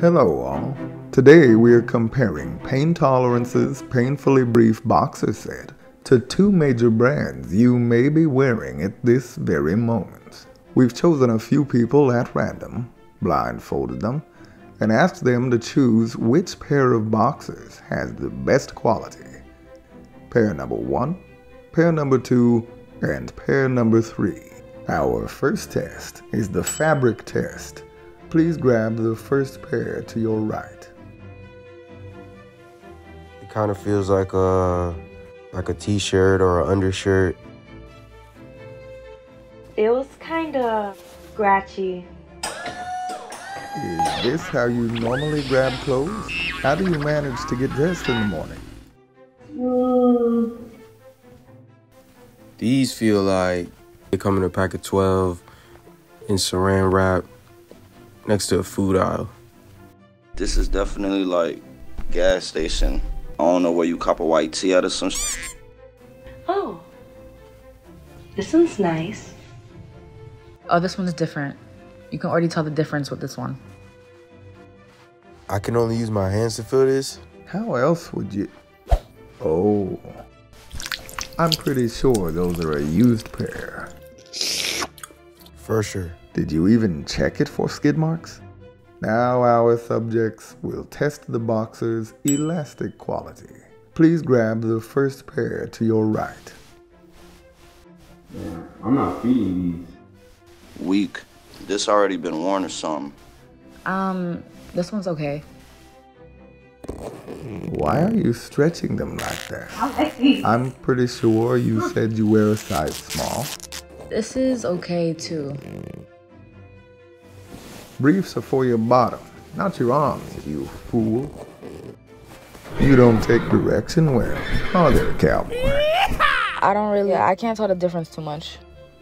Hello all. Today we are comparing Pain Tolerance's Painfully Brief boxer set to two major brands you may be wearing at this very moment. We've chosen a few people at random, blindfolded them, and asked them to choose which pair of boxers has the best quality. Pair number 1, pair number 2, and pair number 3. Our first test is the fabric test. Please grab the first pair to your right. It kind of feels like a t-shirt or an undershirt. It was kind of scratchy. Is this how you normally grab clothes? How do you manage to get dressed in the morning? These feel like they come in a pack of 12 in saran wrap. Next to a food aisle. This is definitely like gas station. I don't know where you cop a white tee out of some Oh, this one's nice. Oh, this one's different. You can already tell the difference with this one. I can only use my hands to feel this. How else would you? Oh, I'm pretty sure those are a used pair. For sure. Did you even check it for skid marks? Now our subjects will test the boxer's elastic quality. Please grab the first pair to your right. Yeah, I'm not feeding these. Weak. This already been worn or something. This one's okay. Why are you stretching them like that? I'm pretty sure you said you wear a size small. This is okay too. Briefs are for your bottom, not your arms, you fool. You don't take direction well, are there, cowboy? I don't really, I can't tell the difference too much.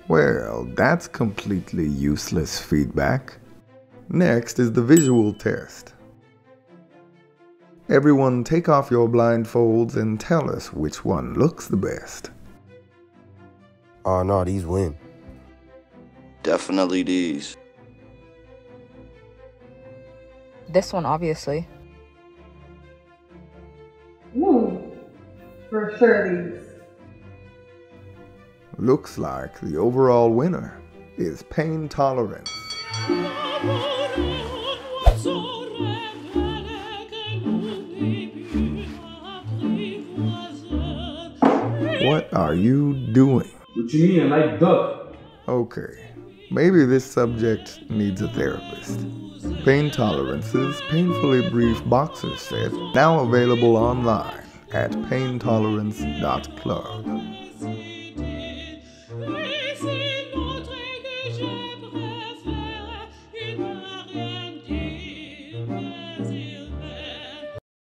Well, that's completely useless feedback. Next is the visual test. Everyone take off your blindfolds and tell us which one looks the best. Oh no, these win. Definitely these. This one, obviously. Ooh, for sure these. Looks like the overall winner is Pain Tolerance. What are you doing? What you mean, I like duck? Okay, maybe this subject needs a therapist. Pain Tolerance's Painfully Brief boxer set, now available online at paintolerance.club.